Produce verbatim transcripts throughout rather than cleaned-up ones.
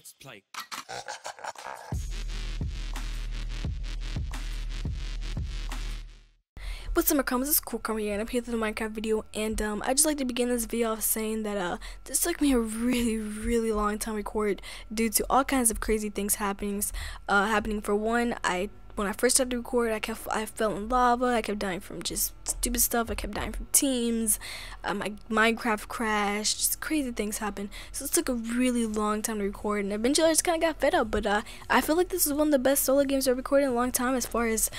Let's play. What's up, my crummies? It's Coolcrumb eight here, and I'm here for the Minecraft video. And um, I just like to begin this video off saying that uh, this took me a really, really long time to record due to all kinds of crazy things happening. Uh, happening for one, I. When I first started to record, I kept I fell in lava. I kept dying from just stupid stuff. I kept dying from teams. Um, my Minecraft crashed. Just crazy things happened. So it took a really long time to record, and eventually I just kind of got fed up. But uh, I feel like this is one of the best solo games I've recorded in a long time, as far as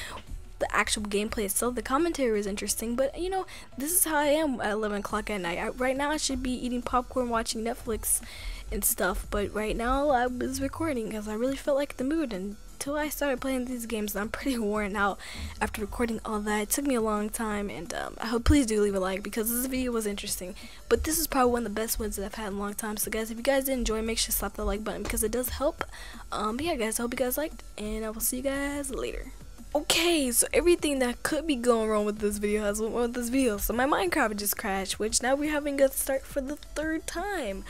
the actual gameplay itself. The commentary was interesting, but you know, this is how I am at eleven o'clock at night. I, right now, I should be eating popcorn, watching Netflix, and stuff. But right now, I was recording because I really felt like the mood and. Until I started playing these games, and I'm pretty worn out after recording all that. It took me a long time, and um, I hope, please do leave a like because this video was interesting. But this is probably one of the best ones that I've had in a long time. So guys, if you guys did enjoy, make sure to slap that like button because it does help. Um, but yeah, guys, I hope you guys liked, and I will see you guys later. Okay, so everything that could be going wrong with this video has went wrong with this video. So my Minecraft just crashed, which now we're having a start for the third time.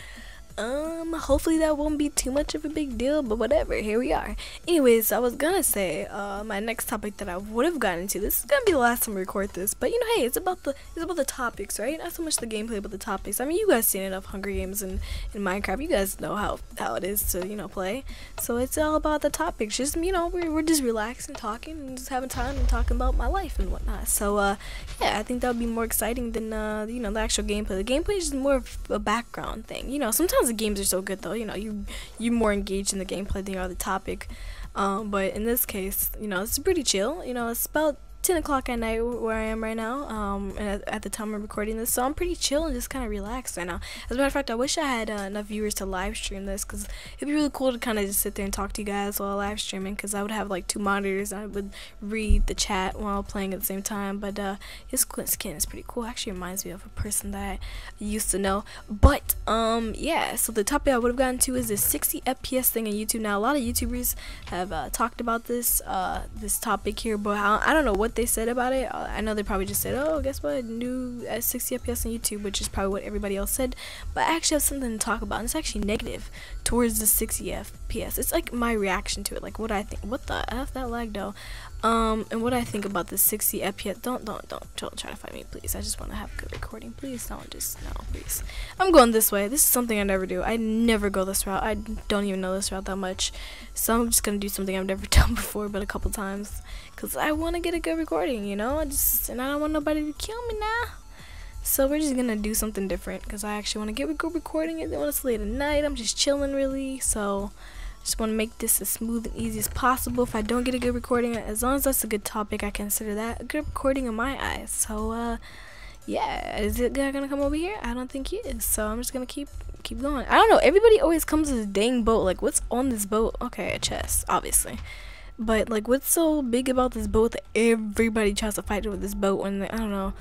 Um, hopefully that won't be too much of a big deal, but whatever, here we are. Anyways, I was gonna say, uh, my next topic that I would have gotten into, this is gonna be the last time I record this, but you know, hey, it's about the, it's about the topics, right? Not so much the gameplay, but the topics. I mean, you guys seen enough Hunger Games and, and Minecraft, you guys know how, how it is to, you know, play. So it's all about the topics, just, you know, we're, we're just relaxing, talking, and just having time and talking about my life and whatnot. So, uh, yeah, I think that would be more exciting than, uh, you know, the actual gameplay. The gameplay is just more of a background thing, you know, sometimes the games are so good though, you know, you you more engaged in the gameplay than you are the topic, um but in this case, you know, it's pretty chill. You know, it's about ten o'clock at night where I am right now, um and at, at the time I'm recording this, so I'm pretty chill and just kind of relaxed right now. As a matter of fact, I wish I had uh, enough viewers to live stream this, because it'd be really cool to kind of just sit there and talk to you guys while live streaming, because I would have like two monitors and I would read the chat while playing at the same time. But uh his skin is pretty cool, actually reminds me of a person that I used to know. But um yeah, so the topic I would have gotten to is this sixty F P S thing on YouTube. Now a lot of YouTubers have uh, talked about this uh this topic here, but I, I don't know what they said about it. I know they probably just said, oh, guess what, new uh, sixty F P S on YouTube, which is probably what everybody else said. But I actually have something to talk about, and it's actually negative towards the sixty F P S. It's like my reaction to it, like what I think, what the F, that lag though, um and what I think about the sixty F P S. don't don't don't don't try to fight me, please. I just want to have a good recording, please. Don't just, no, please. I'm going this way. This is something I never do. I never go this route. I don't even know this route that much, so I'm just gonna do something I've never done before but a couple times, because I want to get a good recording, you know. I just, and I don't want nobody to kill me now. So we're just gonna do something different, because I actually want to get a good recording. And then when it's late at night, I'm just chilling really. So just want to make this as smooth and easy as possible. If I don't get a good recording, as long as that's a good topic, I consider that a good recording in my eyes. So uh yeah, is it gonna come over here? I don't think he is, so I'm just gonna keep keep going. I don't know, everybody always comes to this dang boat, like what's on this boat? Okay, a chest obviously, but like what's so big about this boat that everybody tries to fight with this boat when they, I don't know.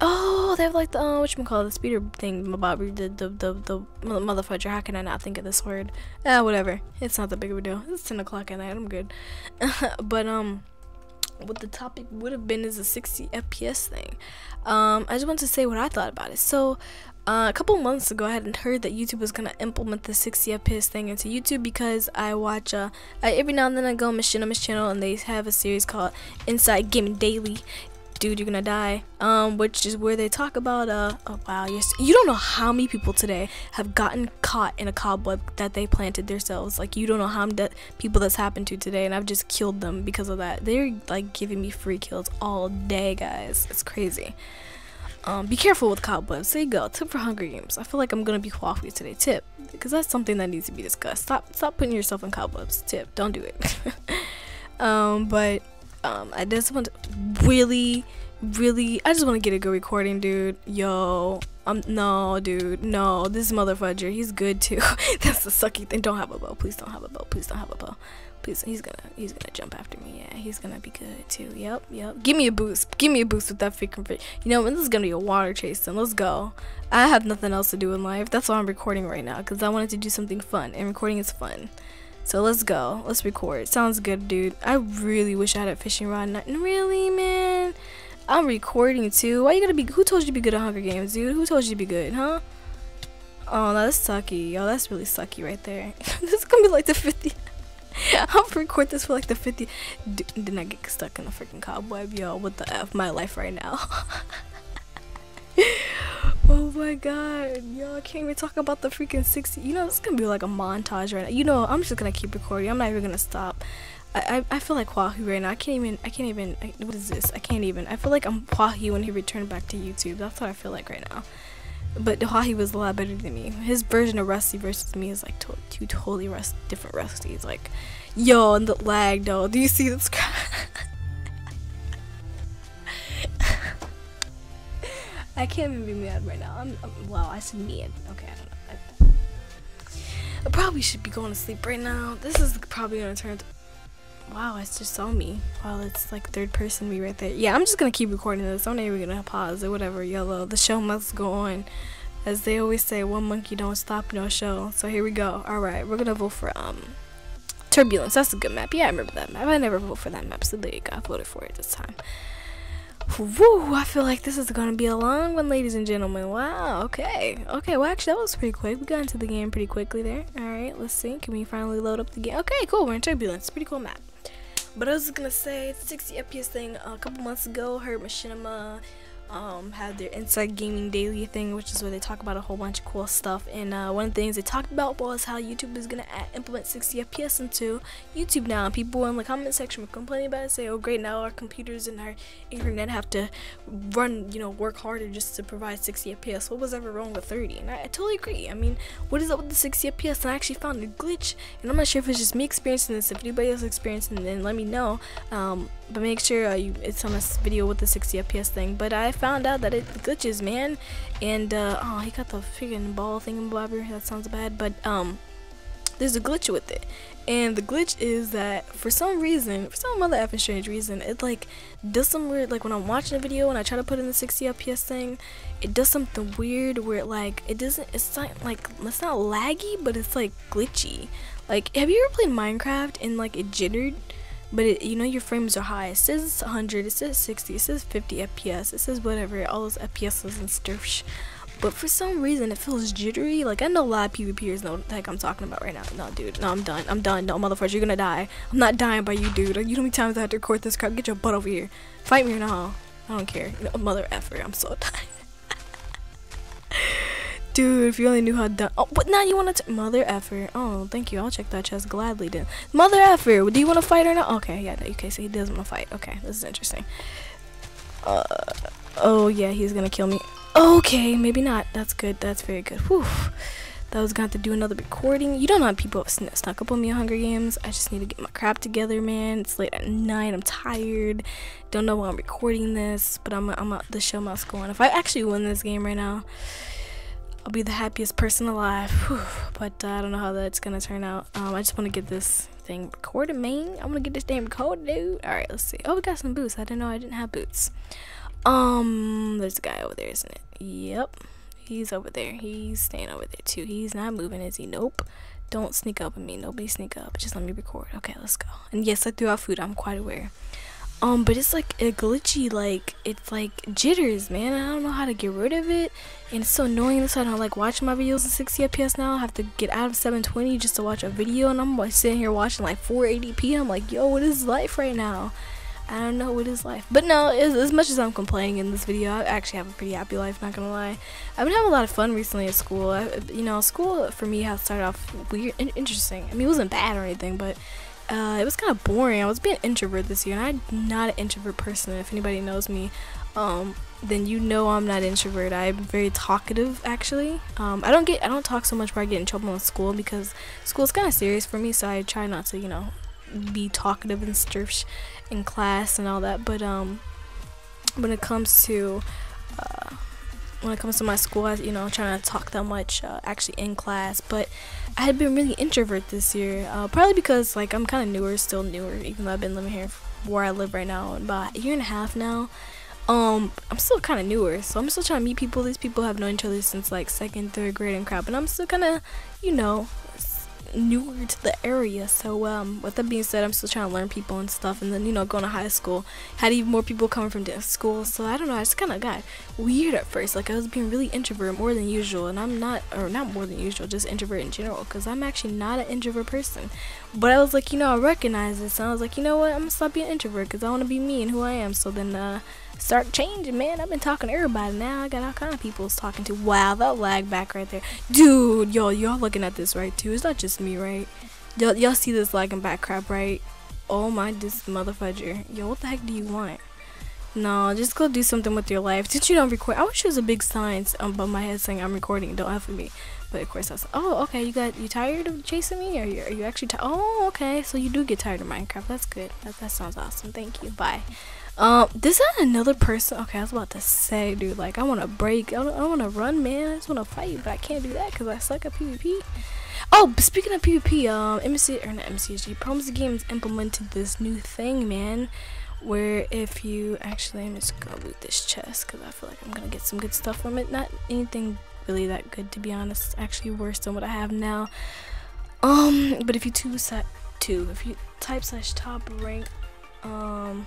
Oh, they have like the uh, whatchamacallit, the speeder thing, the the the the motherfucker. How can I not think of this word? Ah, uh, whatever. It's not that big of a deal. It's ten o'clock at night. I'm good. But um, what the topic would have been is a sixty F P S thing. Um, I just want to say what I thought about it. So. Uh, a couple months ago, I had heard that YouTube was gonna implement the sixty F P S thing into YouTube, because I watch uh, I, every now and then I go on Machinima's channel and they have a series called Inside Gaming Daily. Dude, you're gonna die. Um, which is where they talk about uh oh wow, you're, you don't know how many people today have gotten caught in a cobweb that they planted themselves. Like you don't know how many people that's happened to today, and I've just killed them because of that. They're like giving me free kills all day, guys. It's crazy. Um, be careful with cobwebs. There you go. Tip for Hunger Games. I feel like I'm gonna be waffly today. Tip, because that's something that needs to be discussed. Stop, stop putting yourself in cobwebs. Tip, don't do it. um, but um, I just want to really, really. I just want to get a good recording, dude. Yo, um, no, dude, no. This motherfudger, he's good too. That's the sucky thing. Don't have a bow. Please don't have a bow. Please don't have a bow. Please, he's gonna, he's gonna jump after me. Yeah, he's gonna be good too. Yep, yep. Give me a boost. Give me a boost with that freaking fish. You know, and this is gonna be a water chase. And let's go. I have nothing else to do in life. That's why I'm recording right now, because I wanted to do something fun, and recording is fun. So let's go. Let's record. Sounds good, dude. I really wish I had a fishing rod. Not really, man. I'm recording too. Why you gotta be? Who told you to be good at Hunger Games, dude? Who told you to be good, huh? Oh, no, that's sucky. Yo, that's really sucky right there. This is gonna be like the fifty. I'll record this for like the fifty. Dude, did I get stuck in a freaking cobweb? Yo, what the F? My life right now. Oh my god, y'all can't even talk about the freaking sixty. You know, it's gonna be like a montage right now. You know, I'm just gonna keep recording. I'm not even gonna stop. I I, I feel like Wahoo right now. I can't even. I can't even. I, what is this? I can't even. I feel like I'm Wahoo when he returned back to YouTube. That's what I feel like right now. But Wahoo was a lot better than me. His version of Rusty versus me is like to two totally rust different Rusties. Like, yo, and the lag though. Do you see this? I can't even be mad right now. I'm, I'm wow. I said mad. Okay, I don't know. I, I probably should be going to sleep right now. This is probably gonna turn into, wow, it's just on me. Wow, it's like third person me right there. Yeah, I'm just gonna keep recording this. I'm not even gonna pause or whatever. Yellow. The show must go on, as they always say. One monkey don't stop no show. So here we go. All right, we're gonna vote for um Turbulence. That's a good map. Yeah, I remember that map. I never vote for that map, so there you go. I voted for it this time. Woo, I feel like this is gonna be a long one, ladies and gentlemen. Wow, okay. Okay, well, actually, that was pretty quick. We got into the game pretty quickly there. Alright, let's see. Can we finally load up the game? Okay, cool. We're in Turbulence. Pretty cool map. But I was gonna say, sixty F P S thing uh, a couple months ago, heard Machinima um, had their Inside Gaming Daily thing, which is where they talk about a whole bunch of cool stuff. And uh, one of the things they talked about was how YouTube is gonna add, implement sixty F P S into YouTube now. And people in the comment section were complaining about it, say, "Oh, great! Now our computers and our internet have to run, you know, work harder just to provide sixty F P S. What was ever wrong with thirty?" And I, I totally agree. I mean, what is up with the sixty F P S? And I actually found a glitch, and I'm not sure if it's just me experiencing this. If anybody else experiencing it, then let me know. Um, but make sure uh, you it's on this video with the sixty F P S thing. But I found out that it glitches, man. And uh oh, he got the freaking ball thingamabobber. That sounds bad, but um there's a glitch with it, and the glitch is that for some reason, for some other effing strange reason, it like does some weird, like when I'm watching a video and I try to put in the sixty F P S thing, it does something weird where it like it doesn't it's not like it's not laggy, but it's like glitchy. Like, have you ever played Minecraft and like it jittered? But it, you know, your frames are high. It says one hundred, it says sixty, it says fifty F P S, it says whatever, all those F P S's and stuff. But for some reason, it feels jittery. Like, I know a lot of PvPers know what the heck I'm talking about right now. No, dude, no, I'm done. I'm done. No, motherfucker, you're gonna die. I'm not dying by you, dude. You know how many times I had to record this crap? Get your butt over here. Fight me or no. I don't care. No, mother effer, I'm so done. Dude, if you only knew how done. Oh, but now you want to. Mother effer. Oh, thank you. I'll check that chest gladly then. Mother effer, do you want to fight or not? Okay, yeah, no, okay, so he doesn't want to fight. Okay, this is interesting. Uh, oh, yeah, he's going to kill me. Okay, maybe not. That's good. That's very good. Whew. That was going to have to do another recording. You don't know how people have sn snuck up on me on Hunger Games. I just need to get my crap together, man. It's late at night. I'm tired. Don't know why I'm recording this, but I'm, I'm out. The show must go on. If I actually win this game right now, I'll be the happiest person alive. Whew. But uh, I don't know how that's gonna turn out. Um, I just want to get this thing recorded, man. I want to get this damn recorded, dude. All right, let's see. Oh, we got some boots. I didn't know I didn't have boots. Um, there's a guy over there, isn't it? Yep, he's over there. He's staying over there too. He's not moving, is he? Nope. Don't sneak up on me. Nobody sneak up. Just let me record. Okay, let's go. And yes, I threw out food. I'm quite aware. Um, but it's like a glitchy, like it's like jitters, man. I don't know how to get rid of it, and it's so annoying. That's why I don't like watching my videos in sixty F P S now. I have to get out of seven twenty just to watch a video, and I'm like sitting here watching like four eighty P. I'm like, yo, what is life right now? I don't know what is life. But no, as, as much as I'm complaining in this video, I actually have a pretty happy life, not gonna lie. I've been having a lot of fun recently at school. I, you know, school for me has started off weird and interesting. I mean, it wasn't bad or anything, but uh, it was kind of boring. I was being an introvert this year, and I'm not an introvert person. If anybody knows me, um, then you know I'm not an introvert. I'm very talkative, actually. Um, I don't get, I don't talk so much where I get in trouble in school, because school's kind of serious for me, so I try not to, you know, be talkative and stirfsh in class and all that. But um when it comes to uh when it comes to my school, I, you know, trying to talk that much uh, actually in class. But I had been really introvert this year, uh probably because like I'm kind of newer still newer even though I've been living here where I live right now about a year and a half now. um I'm still kind of newer, so I'm still trying to meet people. These people have known each other since like second, third grade and crap, and I'm still kind of, you know, newer to the area, so um with that being said, I'm still trying to learn people and stuff, and then, you know, going to high school had even more people coming from different schools, so I don't know, I just kind of got weird at first. Like, I was being really introvert, more than usual, and I'm not, or not more than usual, just introvert in general, because I'm actually not an introvert person, but I was like, you know, I recognize this, and I was like, you know what, I'm gonna stop being an introvert, because I want to be me and who I am. So then uh start changing, man. I've been talking to everybody now. I got all kind of people's talking to. Wow, that lag back right there, dude. Yo, y'all looking at this right too? It's not just me, right? Y'all, y'all see this lagging back crap, right? Oh my, this motherfudger. Yo, what the heck do you want? No, just go do something with your life. Did you not record? I wish there was a big sign above my head saying I'm recording. Don't F with me. But of course I was. Oh, okay. You got you tired of chasing me? Or you, are you actually tired? Oh, okay. So you do get tired of Minecraft. That's good. That that sounds awesome. Thank you. Bye. Um, this is another person. Okay, I was about to say, dude, like, I want to break. I don't, I want to run, man. I just want to fight, but I can't do that because I suck at PvP. Oh, speaking of PvP, um, M C, or not M C S G, ProMC Games implemented this new thing, man, where if you, actually, I'm just going to loot this chest because I feel like I'm going to get some good stuff from it. Not anything really that good, to be honest. It's actually worse than what I have now. Um, but if you two, two, if you type slash top rank, um...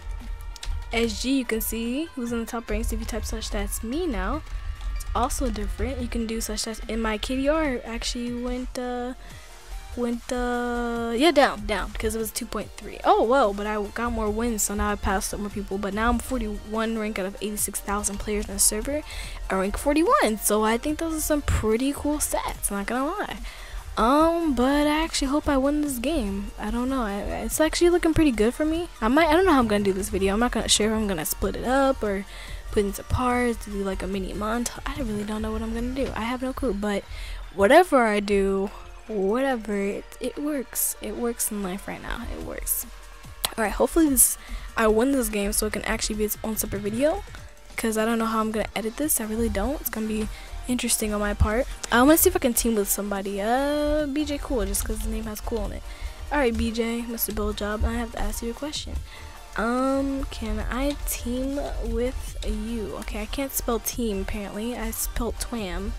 S G, you can see who's in the top ranks. If you type slash that's me now, it's also different. You can do slash that's in my K D R actually went uh went uh yeah down down because it was two point three. Oh well, but I got more wins, so now I passed up more people. But now I'm forty-one rank out of eighty-six thousand players in the server. I rank forty-one, so I think those are some pretty cool stats, not gonna lie. Um, but I actually hope I win this game. I don't know. I, it's actually looking pretty good for me. I might, I don't know how I'm going to do this video. I'm not gonna sure if I'm going to split it up or put it into parts, do like a mini montage. I really don't know what I'm going to do. I have no clue, but whatever I do, whatever, it, it works. It works in life right now. It works. Alright, hopefully this, I win this game so it can actually be its own separate video, because I don't know how I'm going to edit this. I really don't. It's going to be interesting on my part. I want to see if I can team with somebody. Uh, B J Cool, just because his name has cool on it. Alright, B J, Mister Bill Job, I have to ask you a question. Um, can I team with you? Okay, I can't spell team, apparently. I spelled twam.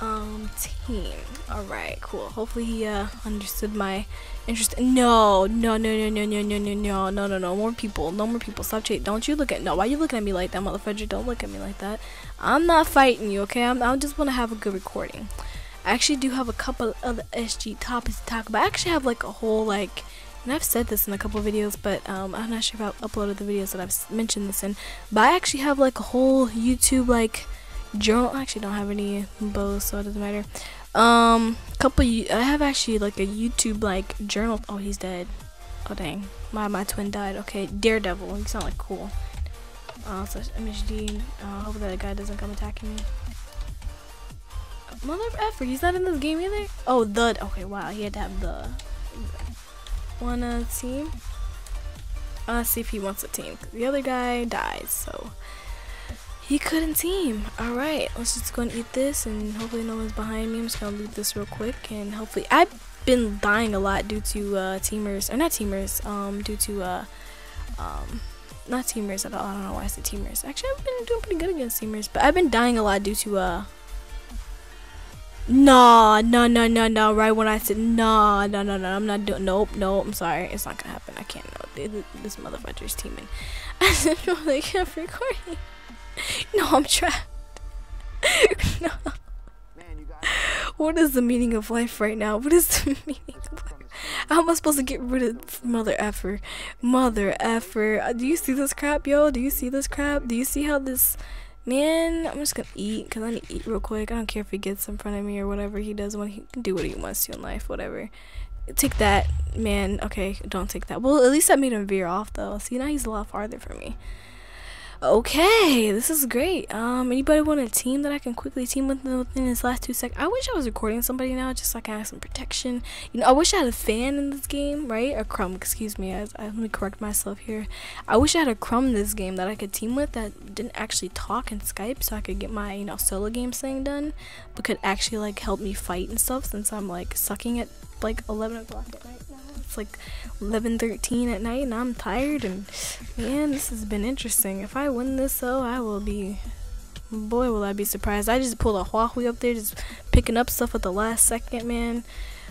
Um, team. Alright, cool. Hopefully he, uh, understood my interest. No, no, no, no, no, no, no, no, no, no, no, no, more people. No more people. Stop chasing. Don't you look at, no, why you looking at me like that, motherfucker? Don't look at me like that. I'm not fighting you, okay? I'm, I just want to have a good recording. I actually do have a couple other S G topics to talk about. I actually have, like, a whole, like, and I've said this in a couple of videos, but um, I'm not sure if I've uploaded the videos that I've mentioned this in, but I actually have, like, a whole YouTube, like, journal. I actually don't have any bows, so it doesn't matter. Um couple I have actually like a YouTube like journal. Oh, he's dead. Oh dang, my my twin died. Okay, Daredevil, you sound like cool. Uh slash M S G. Uh hope that guy doesn't come attacking me. Mother effer, he's not in this game either. Oh, the okay, wow, he had to have the one uh team. Uh let's see if he wants a team, 'cause the other guy dies, so he couldn't team. Alright, let's just go and eat this, and hopefully no one's behind me. I'm just gonna loot this real quick, and hopefully I've been dying a lot due to uh, teamers, or not teamers, um, due to, uh, um, not teamers at all, I don't know why I said teamers. Actually, I've been doing pretty good against teamers, but I've been dying a lot due to, uh, no, no, no, no, no, right when I said, no, no, no, no, I'm not doing, nope, nope, I'm sorry, it's not gonna happen, I can't, no, this motherfucker's teaming. I just don't really kept recording. No, I'm trapped. No. Man, you got what is the meaning of life right now? What is the meaning of life? How am I supposed to get rid of mother effer? Mother effer. Do you see this crap, yo? Do you see this crap? Do you see how this... Man, I'm just gonna eat, because I need to eat real quick. I don't care if he gets in front of me or whatever he does. When he can do what he wants to in life, whatever. Take that, man. Okay, don't take that. Well, at least I made him veer off, though. See, now he's a lot farther from me. Okay, this is great. Um anybody want a team that I can quickly team with within this last two seconds? I wish I was recording somebody now, just so I can have some protection, you know. I wish I had a fan in this game, right? A crumb, excuse me. I, I let me correct myself here. I wish I had a crumb this game that I could team with, that didn't actually talk and Skype, so I could get my, you know, solo game thing done, but could actually like help me fight and stuff, since I'm like sucking at like eleven o'clock at night now. It's like eleven thirteen at night, and I'm tired, and man, this has been interesting. If I win this, though, I will be, boy will I be surprised. I just pulled a Huawei up there, just picking up stuff at the last second, man.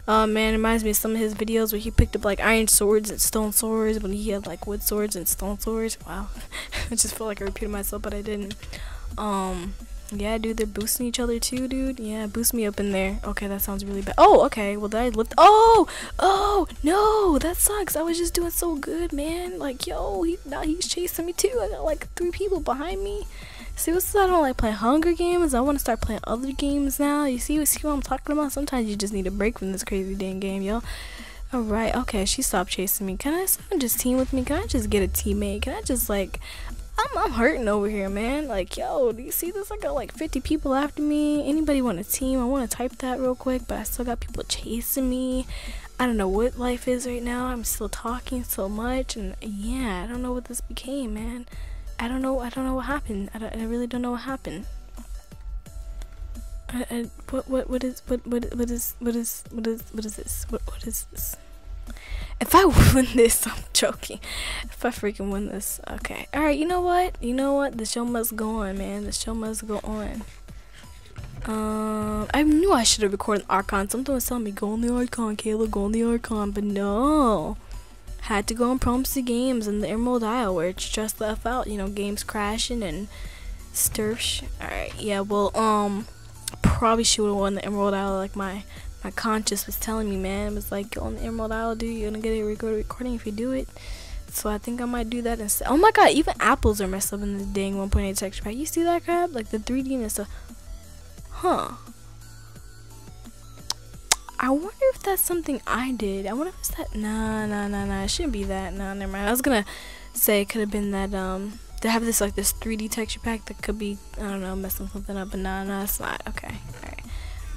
Um, man, it reminds me of some of his videos where he picked up like iron swords and stone swords when he had like wood swords and stone swords. Wow. I just felt like I repeated myself, but I didn't. Um, yeah, dude, they're boosting each other too, dude. Yeah, boost me up in there. Okay, that sounds really bad. Oh, okay, well, then I lift. Oh, oh, no, that sucks. I was just doing so good, man. Like, yo, he, now he's chasing me too. I got like three people behind me. See, what's I don't like playing Hunger Games. I want to start playing other games now. You see, you see what I'm talking about? Sometimes you just need a break from this crazy dang game, yo. All right, okay, she stopped chasing me. Can I someone just team with me? Can I just get a teammate? Can I just, like... I'm, I'm hurting over here, man. Like, yo, do you see this? I got like fifty people after me. Anybody want a team? I want to type that real quick, but I still got people chasing me. I don't know what life is right now. I'm still talking so much, and yeah, I don't know what this became, man. I don't know. I don't know what happened. I, don't, I really don't know what happened. I, I, what what what is what what what is what is what is what is this? What what is this? If I win this, I'm joking. If I freaking win this, okay. Alright, you know what? You know what? The show must go on, man. The show must go on. Um, I knew I should have recorded the Archon. Something was telling me, go on the Archon, Kayla, go on the Archon. But no. Had to go on ProMC Games and the Emerald Isle where it's just left out. You know, games crashing and stirsh. Alright, yeah, well, um, probably should have won the Emerald Isle like my... My conscience was telling me, man. It was like, go on the Emerald Isle, dude. You're gonna get a recording if you do it. So I think I might do that instead. Oh my god, even apples are messed up in this dang one point eight texture pack. You see that crap? Like the three D and stuff. Huh. I wonder if that's something I did. I wonder if it's that. Nah, nah, nah, nah. It shouldn't be that. Nah, never mind. I was gonna say it could have been that, um, to have this, like, this three D texture pack that could be, I don't know, messing something up. But nah, nah, it's not. Okay. Alright.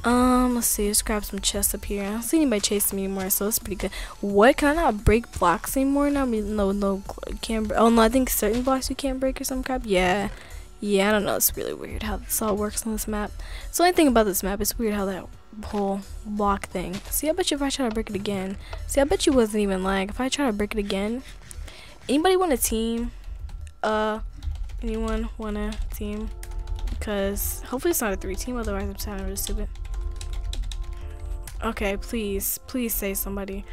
Um, let's see, let's grab some chests up here. I don't see anybody chasing me anymore, so it's pretty good. What, can I not break blocks anymore now? No, no, can't, oh no, I think certain blocks you can't break or some crap. Yeah, yeah, I don't know, it's really weird how this all works on this map. It's the only thing about this map, it's weird how that whole block thing. See, I bet you if I try to break it again, see, I bet you wasn't even like, if I try to break it again, anybody want a team? Uh, anyone want a team? Because hopefully it's not a three team, otherwise I'm sounding really stupid. Okay, please, please say somebody.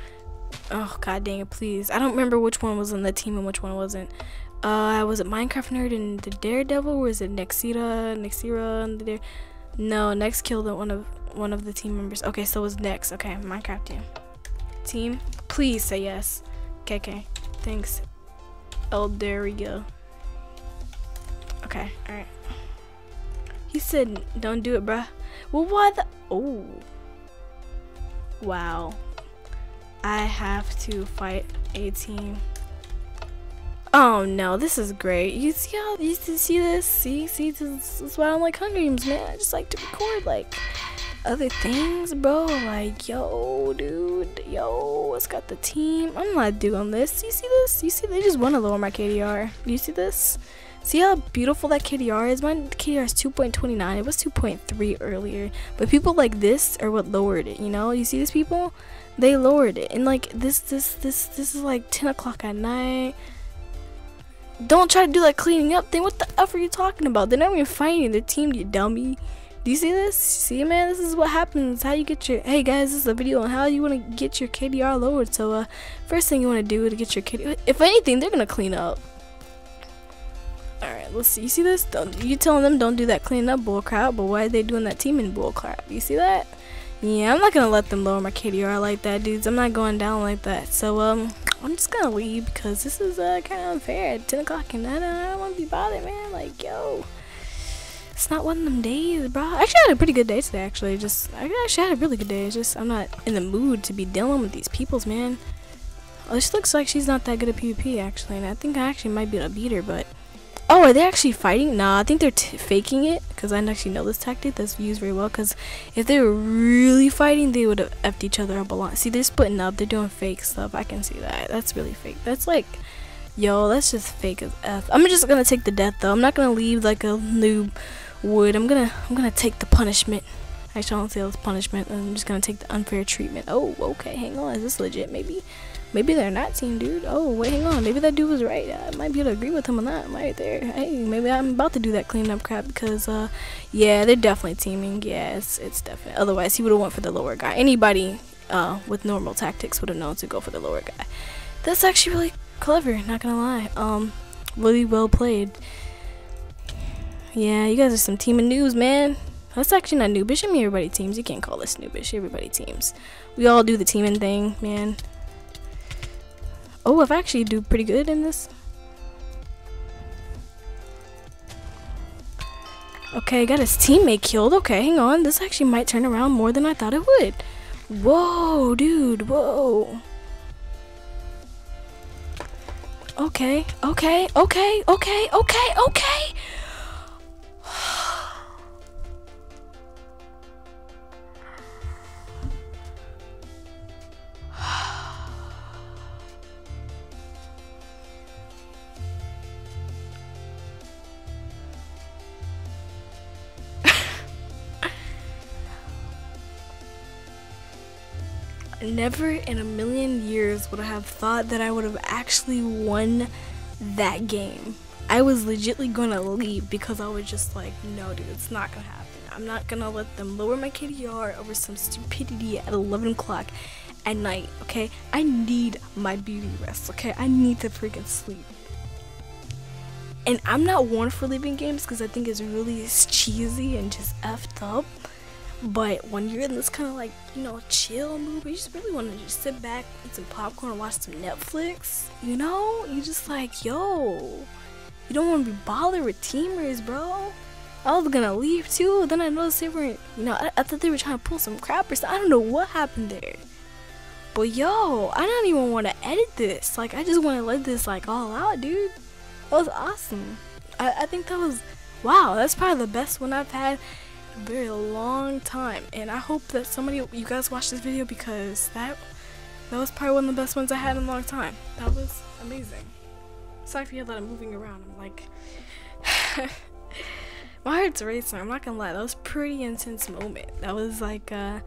Oh god dang it, please. I don't remember which one was on the team and which one wasn't. Uh, was it Minecraft Nerd and the Daredevil, or is it Nexira, Nexira and the Dare? No, Nex killed one of one of the team members. Okay, so it was Nex. Okay, Minecraft team. Team, please say yes. Okay, okay. Thanks. Oh, there we go. Okay, all right. He said, "Don't do it, bruh." Well, why the? Oh. Wow, I have to fight a team. Oh no, this is great. You see how you see this? See, see, this is why I'm like Hunger Games, man. I just like to record like other things, bro. Like, yo, dude, yo, it's got the team. I'm not doing this. You see this? You see, they just want to lower my K D R. You see this? See how beautiful that K D R is? My K D R is two point two nine. It was two point three earlier. But people like this are what lowered it, you know? You see these people? They lowered it. And like this this this this is like ten o'clock at night. Don't try to do that cleaning up thing. What the F are you talking about? They're not even fighting the team, you dummy. Do you see this? See, man, this is what happens. How you get your hey guys, this is a video on how you wanna get your K D R lowered. So uh first thing you wanna do to get your K D R, if anything, they're gonna clean up. Alright, let's see. You see this? Don't, you telling them don't do that cleaning up bull crap, but why are they doing that teaming bull crap? You see that? Yeah, I'm not going to let them lower my K D R like that, dudes. I'm not going down like that. So, um, I'm just going to leave because this is uh, kind of unfair at ten o'clock and I don't want to be bothered, man. Like, yo, it's not one of them days, bro. I actually had a pretty good day today, actually. Just, I actually had a really good day. It's just, I'm not in the mood to be dealing with these peoples, man. Oh, this looks like she's not that good at PvP, actually, and I think I actually might be able to beat her, but... Oh, are they actually fighting? Nah, I think they're t faking it, because I actually know this tactic that's used very well, because if they were really fighting, they would have effed each other up a lot. See, they're splitting up. They're doing fake stuff. I can see that. That's really fake. That's like, yo, that's just fake as F. I'm just going to take the death, though. I'm not going to leave like a noob would. I'm going to I'm gonna take the punishment. Actually, I don't say it was punishment. I'm just going to take the unfair treatment. Oh, okay. Hang on. Is this legit? Maybe. Maybe they're not team, dude. Oh, wait, hang on. Maybe that dude was right. I might be able to agree with him on that right there. Hey, maybe I'm about to do that cleanup crap because, uh, yeah, they're definitely teaming. Yes, it's definite. Otherwise, he would have went for the lower guy. Anybody, uh, with normal tactics would have known to go for the lower guy. That's actually really clever, not gonna lie. Um, really well played. Yeah, you guys are some team of noobs, man. That's actually not noobish. I mean, everybody teams. You can't call this noobish. Everybody teams. We all do the teaming thing, man. Oh, I've actually do pretty good in this. Okay, got his teammate killed. Okay, hang on. This actually might turn around more than I thought it would. Whoa, dude. Whoa. Okay, okay, okay, okay, okay, okay. Never in a million years would I have thought that I would have actually won that game. I was legitly gonna leave because I was just like, no dude, it's not gonna happen. I'm not gonna let them lower my K D R over some stupidity at eleven o'clock at night, okay? I need my beauty rest, okay? I need to freaking sleep. And I'm not one for leaving games because I think it's really cheesy and just effed up. But when you're in this kind of like, you know, chill mood, you just really want to just sit back, eat some popcorn, and watch some Netflix, you know? You just like, yo, you don't want to be bothered with teamers, bro. I was gonna leave too, then I noticed they weren't, you know, I, I thought they were trying to pull some crap or something. I don't know what happened there. But yo, I don't even want to edit this. Like, I just want to let this like all out, dude. That was awesome. I, I think that was, wow, that's probably the best one I've had very long time, and I hope that somebody, you guys watch this video, because that that was probably one of the best ones I had in a long time. That was amazing. Sorry for you that I'm moving around. I'm like my heart's racing. I'm not gonna lie, that was a pretty intense moment. That was like uh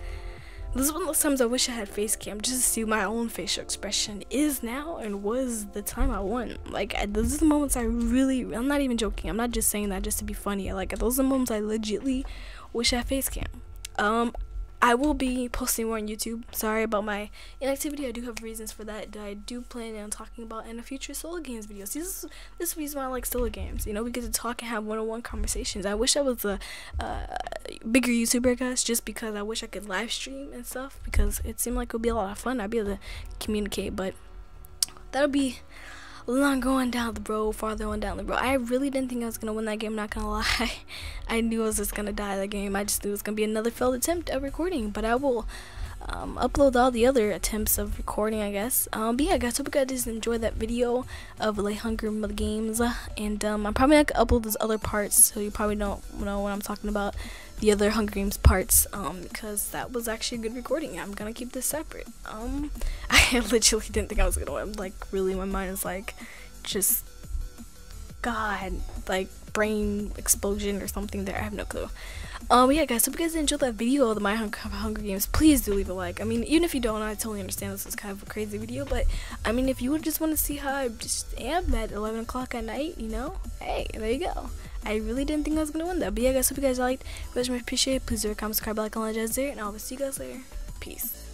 this is one of those times I wish I had face cam just to see my own facial expression is now and was the time I won. Like, I, those are the moments I really, I'm not even joking. I'm not just saying that just to be funny. Like, those are the moments I legitly wish I had face cam. Um, I will be posting more on YouTube. Sorry about my inactivity. I do have reasons for that that I do plan on talking about in a future solo games video. See, this is, this is the reason why I like solo games. You know, we get to talk and have one-on-one conversations. I wish I was a uh, bigger YouTuber, guys, just because I wish I could live stream and stuff, because it seemed like it would be a lot of fun. I'd be able to communicate, but that'll be long going down the road, farther on down the road. I really didn't think I was gonna win that game, not gonna lie. I knew I was just gonna die that game. I just knew it was gonna be another failed attempt at recording, but I will um, upload all the other attempts of recording, I guess. Um, but yeah, guys, hope you guys just enjoyed that video of like Hunger Games, and um, I'm probably not gonna upload those other parts, so you probably don't know what I'm talking about, the other Hunger Games parts, um, because that was actually a good recording. I'm gonna keep this separate. Um, I literally didn't think I was gonna win. Like, really, my mind is like, just, God, like, brain explosion or something there. I have no clue. Um, yeah, guys, hope you guys enjoyed that video of the My Hunger Games. Please do leave a like. I mean, even if you don't, I totally understand this is kind of a crazy video, but, I mean, if you would just want to see how I just am at eleven o'clock at night, you know, hey, there you go. I really didn't think I was gonna win that. But yeah, guys, hope you guys liked. Really much appreciate it. Please do a comment, subscribe, like, and all that jazz there. And I'll see you guys later. Peace.